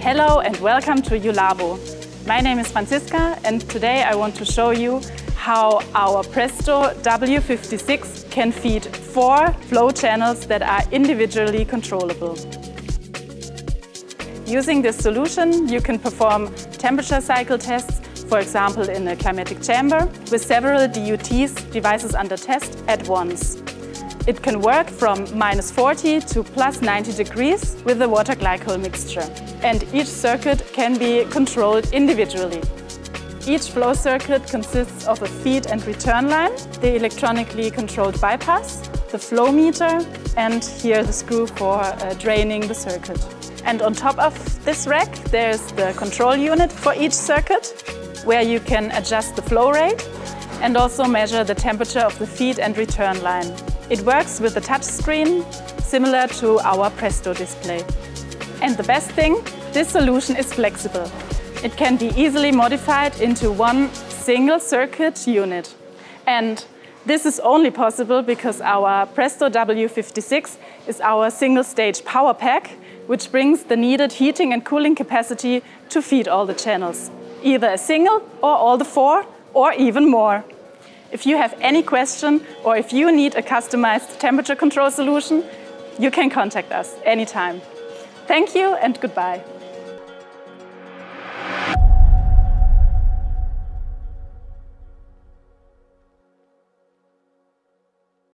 Hello and welcome to JULABO. My name is Franziska and today I want to show you how our Presto W56 can feed 4 flow channels that are individually controllable. Using this solution you can perform temperature cycle tests, for example in a climatic chamber, with several DUTs, devices under test, at once. It can work from -40 to +90 degrees with the water glycol mixture. And each circuit can be controlled individually. Each flow circuit consists of a feed and return line, the electronically controlled bypass, the flow meter, and here the screw for draining the circuit. And on top of this rack there's the control unit for each circuit, where you can adjust the flow rate and also measure the temperature of the feed and return line. It works with a touch screen, similar to our Presto display. And the best thing, this solution is flexible. It can be easily modified into one single circuit unit. And this is only possible because our Presto W56 is our single stage power pack, which brings the needed heating and cooling capacity to feed all the channels, either a single or all the 4 or even more. If you have any question or if you need a customized temperature control solution, you can contact us anytime. Thank you and goodbye.